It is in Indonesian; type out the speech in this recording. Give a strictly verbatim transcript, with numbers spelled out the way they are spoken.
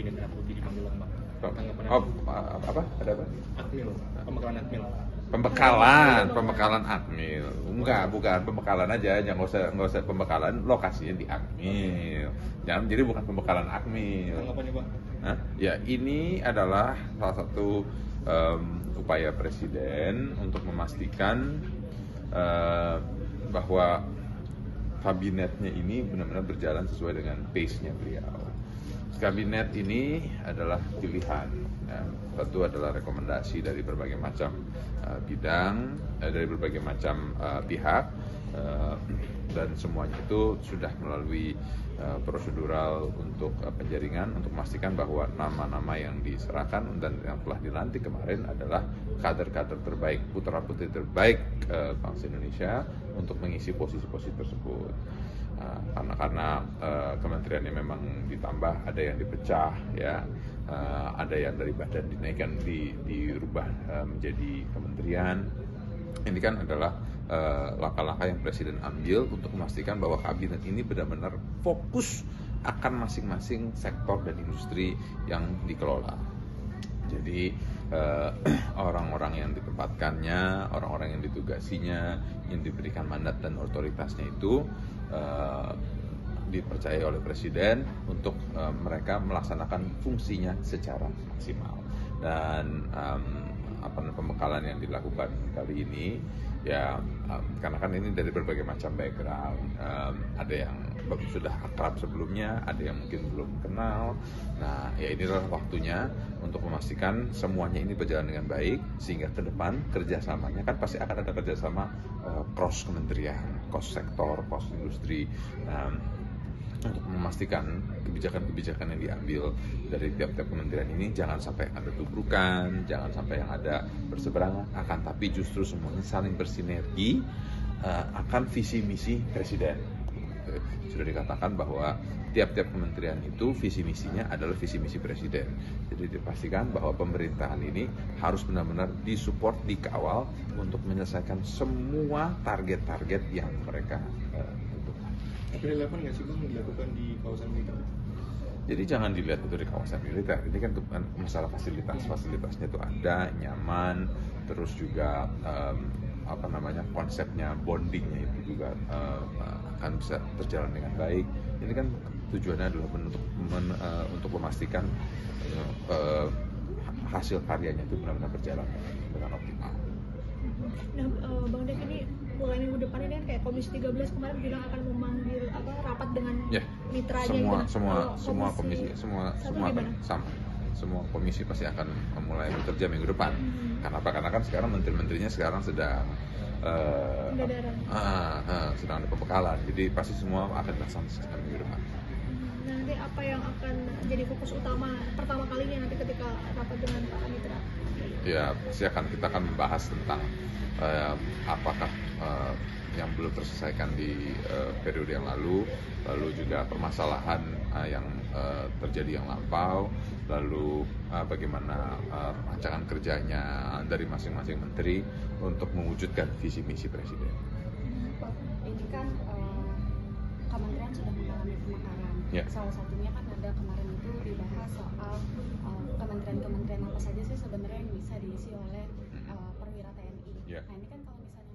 Bintang Putih di Magelang, Pak. Tanggapan oh, apa? Ada apa? Akmil, pembekalan Akmil. Pembekalan, pembekalan Akmil. Enggak, bukan pembekalan aja, jangan usah enggak usah pembekalan, lokasinya di Akmil. Jangan jadi bukan pembekalan Akmil. Tanggapannya, Pak? Hah? Ya, ini adalah salah satu um, upaya presiden untuk memastikan uh, bahwa kabinetnya ini benar-benar berjalan sesuai dengan pace-nya beliau. Kabinet ini adalah pilihan, ya. Satu adalah rekomendasi dari berbagai macam uh, bidang, uh, dari berbagai macam uh, pihak, uh, dan semuanya itu sudah melalui uh, prosedural untuk uh, penjaringan, untuk memastikan bahwa nama-nama yang diserahkan dan yang telah dilantik kemarin adalah kader-kader terbaik, putra-putri terbaik uh, bangsa Indonesia untuk mengisi posisi-posisi tersebut. Uh, karena karena uh, kementeriannya memang ditambah, ada yang dipecah, ya, uh, ada yang dari badan dinaikkan, di, dirubah uh, menjadi kementerian. Ini kan adalah langkah-langkah uh, yang Presiden ambil untuk memastikan bahwa kabinet ini benar-benar fokus akan masing-masing sektor dan industri yang dikelola. Jadi orang-orang eh, yang ditempatkannya, orang-orang yang ditugasinya, yang diberikan mandat dan otoritasnya itu eh, dipercayai oleh Presiden untuk eh, mereka melaksanakan fungsinya secara maksimal. Dan um, apa pembekalan yang dilakukan kali ini, ya, um, karena kan ini dari berbagai macam background, um, ada yang sudah akrab sebelumnya, ada yang mungkin belum kenal. Nah, ya inilah waktunya untuk memastikan semuanya ini berjalan dengan baik, sehingga ke depan kerjasamanya kan pasti akan ada kerjasama uh, cross kementerian, cross sektor, cross industri, um, untuk memastikan kebijakan-kebijakan yang diambil dari tiap-tiap kementerian ini jangan sampai ada tubrukan, jangan sampai yang ada berseberangan, akan tapi justru semuanya saling bersinergi uh, akan visi misi presiden. Sudah dikatakan bahwa tiap-tiap kementerian itu visi misinya adalah visi misi presiden. Jadi dipastikan bahwa pemerintahan ini harus benar-benar disupport, dikawal untuk menyelesaikan semua target-target yang mereka uh, tentukan. Tapi relevan nggak sih itu dilakukan di kawasan militer? Jadi jangan dilihat itu di kawasan militer. Ini kan masalah fasilitas, fasilitasnya itu ada, nyaman, terus juga um, apa namanya konsepnya, bondingnya itu juga uh, akan bisa berjalan dengan baik. Ini kan tujuannya adalah untuk men, uh, untuk memastikan uh, uh, hasil karyanya itu benar-benar berjalan dengan optimal. Nah, uh, Bang Dek, ini mulai minggu depan ini kan kayak komisi tiga belas kemarin bilang akan memanggil apa rapat dengan yeah, mitranya semua gitu. semua oh, semua komisi, komisi semua semua akan, sama. Semua komisi pasti akan mulai bekerja minggu depan. Hmm. Karena apa? Karena kan sekarang menteri-menterinya sekarang sedang uh, uh, uh, sedang ada pembekalan. Jadi pasti semua akan langsung sekarang minggu depan. Hmm. Nanti apa yang akan jadi fokus utama pertama kalinya nanti ketika rapat dengan Pak Mitra? Ya, pasti akan kita akan membahas tentang uh, apakah uh, yang belum terselesaikan di uh, periode yang lalu, lalu juga permasalahan uh, yang uh, terjadi yang lampau, lalu uh, bagaimana uh, rancangan kerjanya dari masing-masing menteri untuk mewujudkan visi misi presiden. Pak, ini kan uh, kementerian sudah mengalami pemekaran. Ya. Salah satunya kan ada kemarin itu dibahas soal kementerian-kementerian uh, apa saja sih sebenarnya yang bisa diisi oleh uh, perwira T N I. Ya. Nah, ini kan kalau misalnya